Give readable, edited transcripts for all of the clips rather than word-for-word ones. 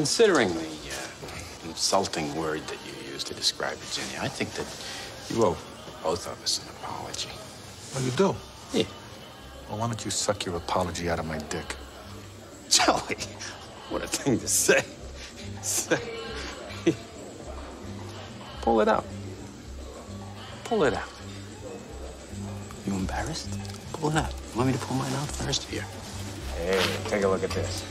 Considering the insulting word that you used to describe Virginia, I think that you owe both of us an apology. Oh, you do? Yeah. Well, why don't you suck your apology out of my dick? Joey, what a thing to say. Pull it out. Pull it out. You embarrassed? Pull it out. You want me to pull mine out first here? Hey, take a look at this.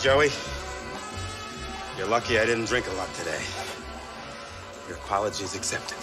Joey, you're lucky I didn't drink a lot today. Your apology is accepted.